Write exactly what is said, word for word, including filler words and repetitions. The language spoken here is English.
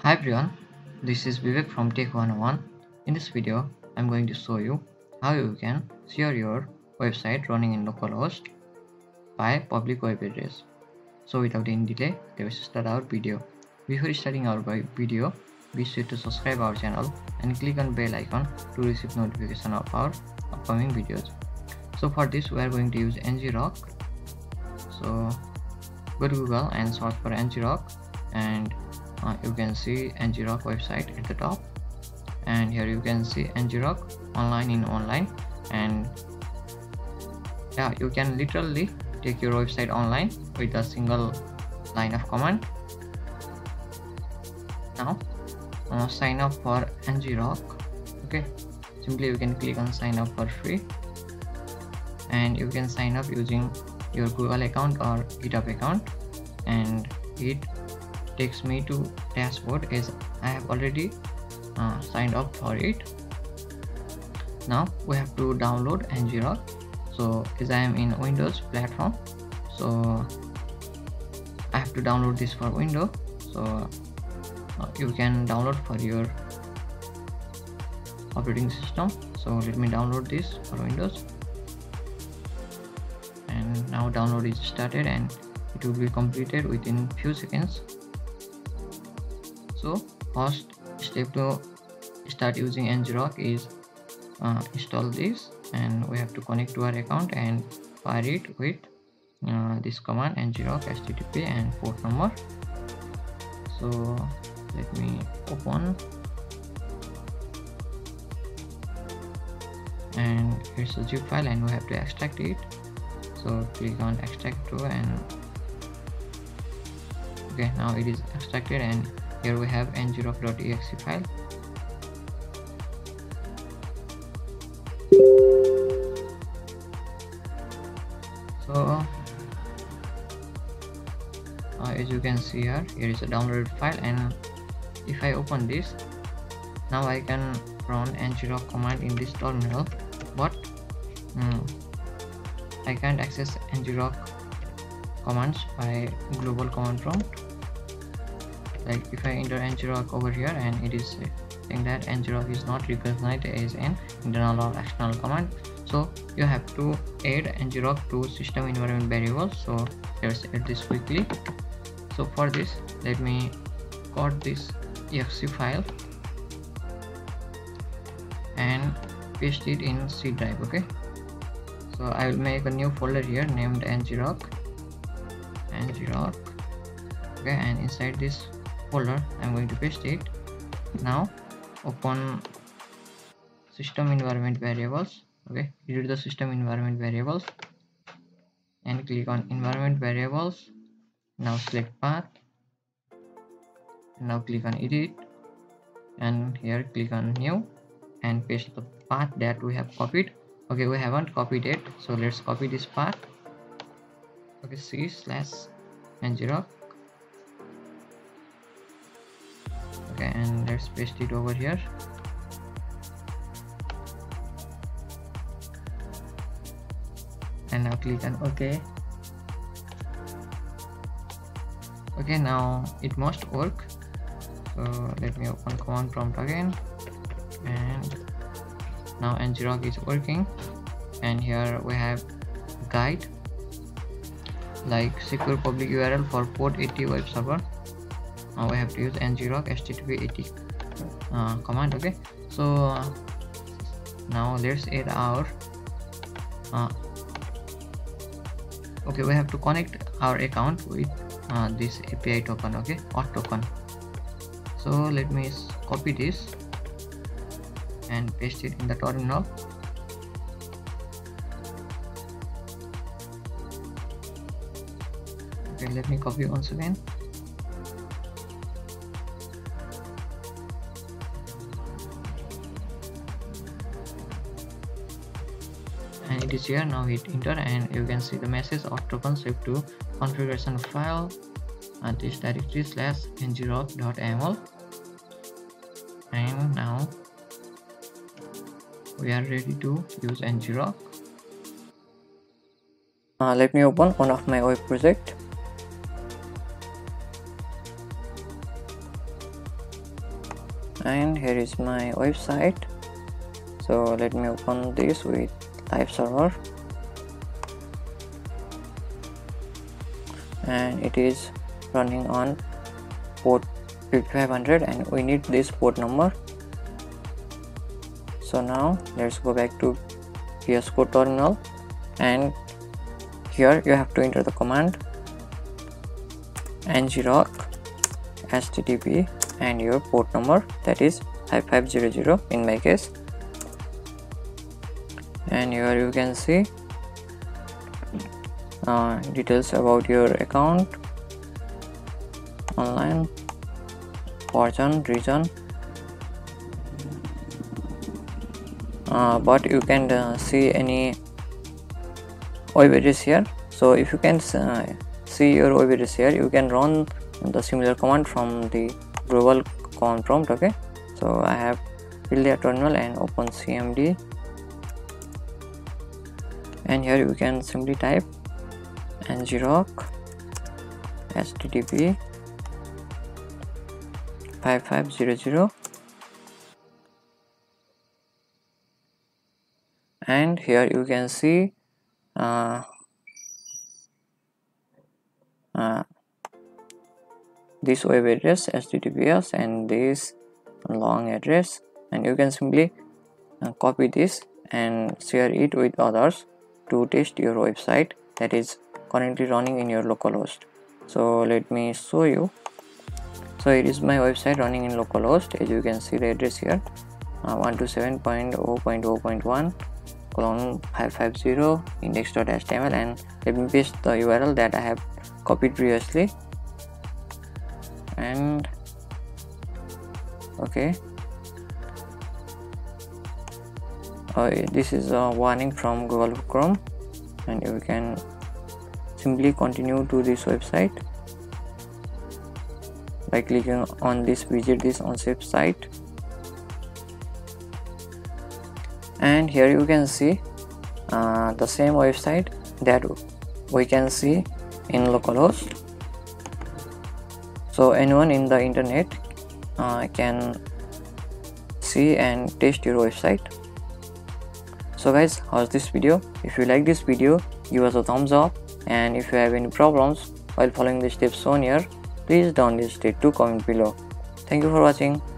Hi everyone, this is Vivek from Tech one oh one. In this video, I'm going to show you how you can share your website running in localhost by public web address. So without any delay, let's start our video. Before starting our video, be sure to subscribe our channel and click on bell icon to receive notification of our upcoming videos. So for this, we are going to use ngrok. So go to Google and search for ngrok, and Uh, you can see ngrok website at the top, and here you can see ngrok online in online. And yeah, you can literally take your website online with a single line of command. Now uh, sign up for ngrok. Okay, simply you can click on sign up for free, and you can sign up using your Google account or GitHub account, and it takes me to dashboard as I have already uh, signed up for it. Now we have to download ngrok. So as I am in Windows platform, so I have to download this for Windows. So uh, you can download for your operating system. So let me download this for Windows, and now download is started and it will be completed within few seconds. So first step to start using ngrok is uh, install this, and we have to connect to our account and fire it with uh, this command ngrok H T T P and port number. So let me open, and it's a zip file and we have to extract it. So click on extract to, and okay, now it is extracted, and here we have ngrok.exe file. So uh, as you can see here, here is a downloaded file, and if I open this, now I can run ngrok command in this terminal, but um, I can't access ngrok commands by global command prompt. Like if I enter ngrok over here, and it is saying that ngrok is not recognized as an internal or external command. So you have to add ngrok to system environment variable. So let's add this quickly. So for this, let me cut this exe file and paste it in C drive. Okay, so I will make a new folder here named ngrok ngrok okay, and inside this folder I'm going to paste it. Now open system environment variables. Okay, you do the system environment variables and click on environment variables. Now select path, now click on edit, and here click on new and paste the path that we have copied. Okay, we haven't copied it, so let's copy this path. Okay, c slash ngrok. Okay, and let's paste it over here. And now click on OK. Okay, now it must work. So let me open command prompt again. And now ngrok is working. And here we have guide, like secure public U R L for port eighty web server. Now we have to use ngrok H T T P eighty uh, command. Okay, so uh, now let's add our uh, okay, we have to connect our account with uh, this A P I token, okay, auth token. So let me copy this and paste it in the terminal. Okay, let me copy once again. It is here. Now hit enter, and you can see the message auth token saved to configuration file. and this directory slash ngrok.yaml. And now we are ready to use ngrok. Uh, let me open one of my web project. And here is my website. So let me open this with live server. And it is running on port fifty-five hundred, and we need this port number. So now let's go back to V S Code terminal, and here you have to enter the command ngrok http and your port number, that is five five zero zero in my case. And here you can see uh, details about your account, online, origin, region, uh, but you can uh, see any web address here. So if you can uh, see your web address here, you can run the similar command from the global command prompt. Okay, so I have built a terminal and open cmd, and here you can simply type ngrok http five five zero zero, and here you can see uh, uh, this web address H T T P S and this long address, and you can simply uh, copy this and share it with others to test your website that is currently running in your localhost. So let me show you. So it is my website running in localhost. As you can see the address here, uh, one twenty-seven dot zero dot zero dot one colon five fifty index.html, and let me paste the U R L that I have copied previously. And okay, uh, this is a warning from Google Chrome, and you can simply continue to this website by clicking on this visit this unsafe site. And here you can see uh, the same website that we can see in localhost. So anyone in the internet uh, can see and test your website. So guys, how's this video? If you like this video, give us a thumbs up, and if you have any problems while following the steps shown here, please don't hesitate to comment below. Thank you for watching.